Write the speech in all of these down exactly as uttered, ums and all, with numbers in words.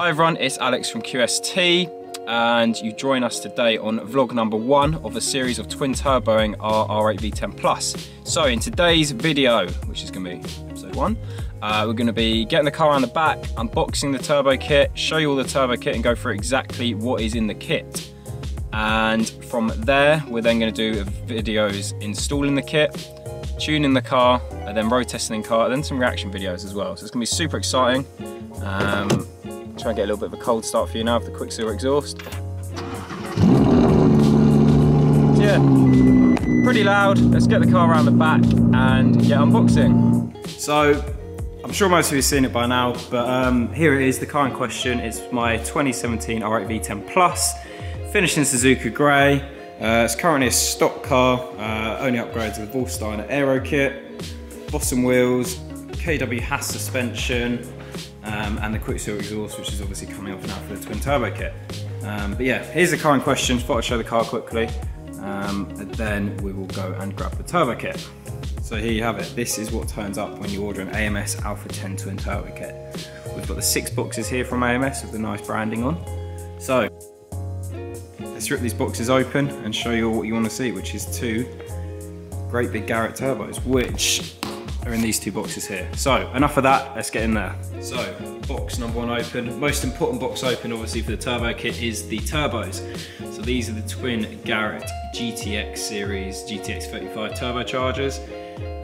Hi everyone, it's Alex from Q S T, and you join us today on vlog number one of a series of twin turboing our R eight V ten Plus. So in today's video, which is going to be episode one, uh, we're going to be getting the car around the back, unboxing the turbo kit, show you all the turbo kit and go through exactly what is in the kit. And from there, we're then going to do videos installing the kit, tuning the car, and then road testing the car, and then some reaction videos as well. So it's going to be super exciting. Um, Try and get a little bit of a cold start for you now with the Quicksilver exhaust. So yeah, pretty loud. Let's get the car around the back and get unboxing. So I'm sure most of you have seen it by now, but um, here it is, the car in question. It's my twenty seventeen R eight V ten Plus, finished in Suzuka Grey. Uh, it's currently a stock car, uh, only upgrades to the Wolfsteiner aero kit, Boston wheels, K W H A S suspension, Um, and the Quicksilver exhaust, which is obviously coming off now for the twin turbo kit. Um, but yeah, here's the car in question. Thought I'd show the car quickly, um, and then we will go and grab the turbo kit. So here you have it. This is what turns up when you order an A M S Alpha ten twin turbo kit. We've got the six boxes here from A M S with the nice branding on. So let's rip these boxes open and show you all what you want to see, which is two great big Garrett turbos, which are in these two boxes here. So enough of that, let's get in there. So box number one open, most important box open obviously for the turbo kit is the turbos. So these are the twin Garrett G T X series, G T X thirty-five turbochargers.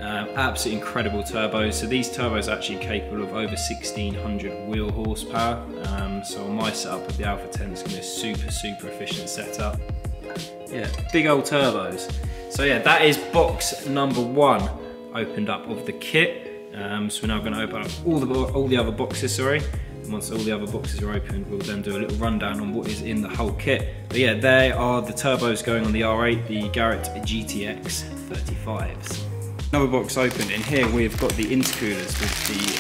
Um, absolutely incredible turbos. So these turbos are actually capable of over sixteen hundred wheel horsepower. Um, so on my setup with the Alpha ten, it's gonna be a super, super efficient setup. Yeah, big old turbos. So yeah, that is box number one opened up of the kit. Um, so we're now going to open up all the all the other boxes, sorry. And once all the other boxes are opened, we'll then do a little rundown on what is in the whole kit. But yeah, they are the turbos going on the R eight, the Garrett G T X thirty-fives. Another box opened, and here we've got the intercoolers with the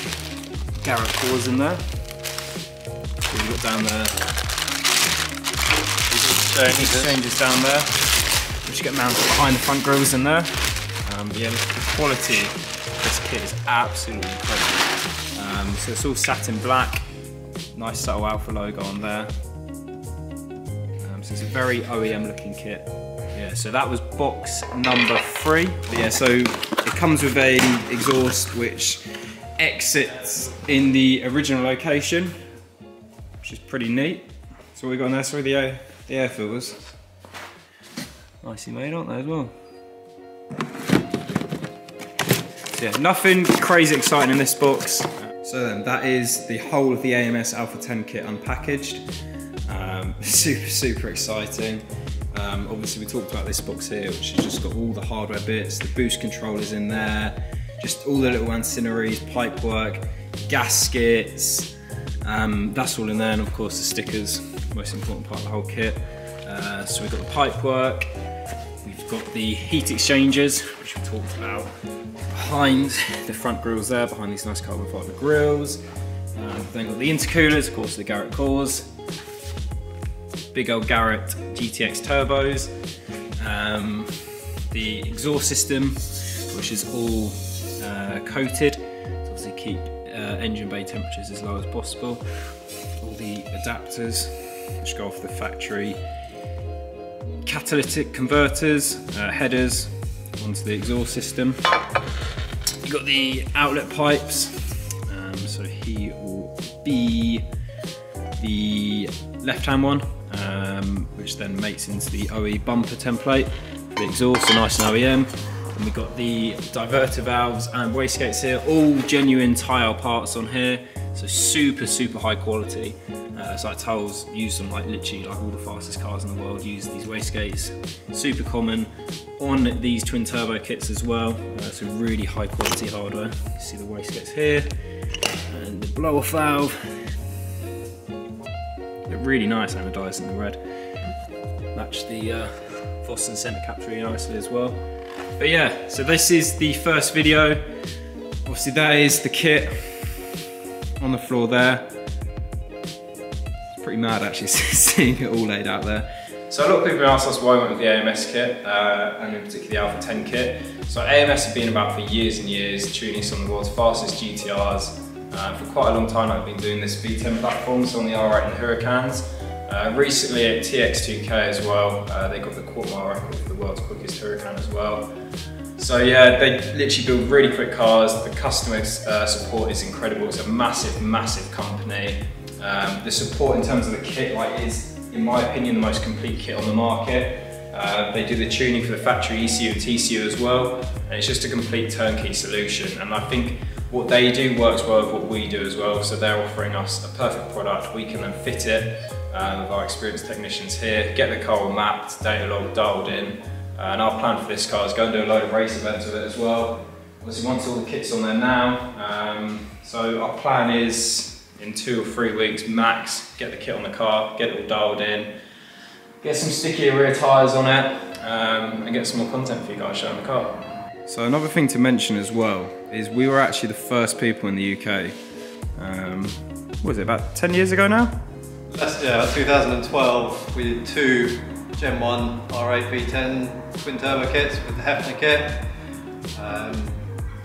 Garrett cores in there. So we've got down there, these exchanges down there, which get mounted behind the front grills in there. Um, yeah, the quality of this kit is absolutely incredible. Um, so it's all satin black, nice subtle Alpha logo on there. Um, so it's a very O E M looking kit. Yeah, so that was box number three. But yeah, so it comes with a exhaust which exits in the original location, which is pretty neat. So what we got in there, sorry, the air, the air filters. Nicely made, aren't they, as well? Yeah, nothing crazy exciting in this box. So then, that is the whole of the A M S Alpha ten kit unpackaged. Um, super, super exciting. Um, obviously, we talked about this box here, which has just got all the hardware bits, the boost controllers in there, just all the little ancillaries, pipe work, gaskets. Um, that's all in there, and of course the stickers, most important part of the whole kit. Uh, so we've got the pipe work. We've got the heat exchangers, which we talked about, behind the front grills there, behind these nice carbon fiber grills. Uh, then got the intercoolers, of course the Garrett cores, big old Garrett G T X turbos, um, the exhaust system, which is all uh, coated to obviously keep uh, engine bay temperatures as low as possible. All the adapters, which go off the factory, catalytic converters, uh, headers onto the exhaust system. You've got the outlet pipes, um, so he will be the left-hand one, um, which then mates into the O E bumper template. The exhaust are nice and O E M. And we've got the diverter valves and wastegates here, all genuine tile parts on here, so super, super high quality. Uh, so like Toll's use them, like literally like all the fastest cars in the world use these wastegates. Super common on these twin turbo kits as well. Uh, so really high quality hardware. You see the wastegates here and the blow off valve. They're really nice anodised in the red. Match the uh, Boston centre cap really nicely as well. But yeah, so this is the first video. Obviously that is the kit on the floor there. Pretty mad actually seeing it all laid out there. So a lot of people have asked us why we went with the A M S kit, uh, and in particular the Alpha ten kit. So A M S have been about for years and years, tuning some of the world's fastest G T Rs, Uh, for quite a long time I've been doing this V ten platforms on the R eight and Huracans. Uh, recently at T X two K as well, uh, they got the quarter mile record for the world's quickest Huracan as well. So yeah, they literally build really quick cars. The customer uh, support is incredible. It's a massive, massive company. Um, the support in terms of the kit like is, in my opinion, the most complete kit on the market. Uh, they do the tuning for the factory E C U and T C U as well, and it's just a complete turnkey solution. And I think what they do works well with what we do as well, so they're offering us a perfect product. We can then fit it uh, with our experienced technicians here, get the car all mapped, data log dialed in, uh, and our plan for this car is go and do a load of race events with it as well. Obviously once all the kit's on there now, um, so our plan is in two or three weeks max, get the kit on the car, get it all dialed in, get some stickier rear tyres on it, um, and get some more content for you guys showing the car. So another thing to mention as well is we were actually the first people in the U K, um, what was it, about ten years ago now? That's, yeah, two thousand twelve, we did two Gen one R eight V ten twin turbo kits with the Hefner kit. Um,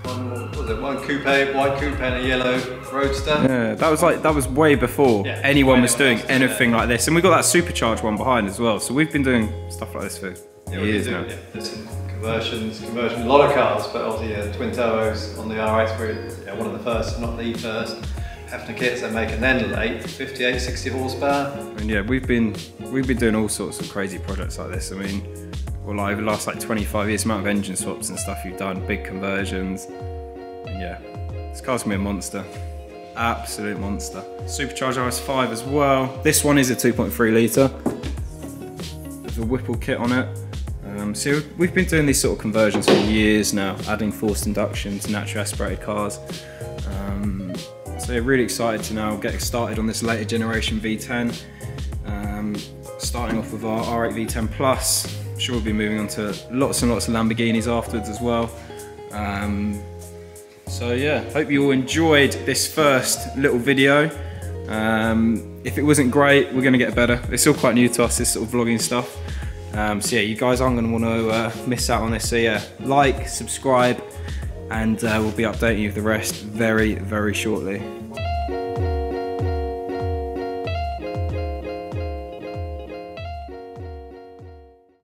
One, what was it, one coupe, white coupe and a yellow roadster. Yeah, that was like, that was way before yeah, anyone way was doing anything like this. And we got that supercharged one behind as well. So we've been doing stuff like this for yeah, years now. Yeah. There's some conversions, conversions, a lot of cars, but obviously yeah, twin turbos on the R eight were yeah, one of the first, not the first, Hefner kits that make an end late, fifty-eight, sixty horsepower. And yeah, we've been, we've been doing all sorts of crazy projects like this. I mean, Well, like over the last like twenty-five years, amount of engine swaps and stuff you've done, big conversions. And yeah, this car's gonna be a monster. Absolute monster. Supercharged R S five as well. This one is a two point three litre. There's a Whipple kit on it. Um, so we've been doing these sort of conversions for years now, adding forced induction to naturally aspirated cars. Um, so yeah, really excited to now get started on this later generation V ten. Um, starting off with our R eight V ten Plus. Sure, we'll be moving on to lots and lots of Lamborghinis afterwards as well. Um, so yeah, hope you all enjoyed this first little video. Um, if it wasn't great, we're gonna get better. It's still quite new to us, this sort of vlogging stuff. Um, so yeah, you guys aren't gonna wanna uh, miss out on this. So yeah, like, subscribe, and uh, we'll be updating you with the rest very, very shortly.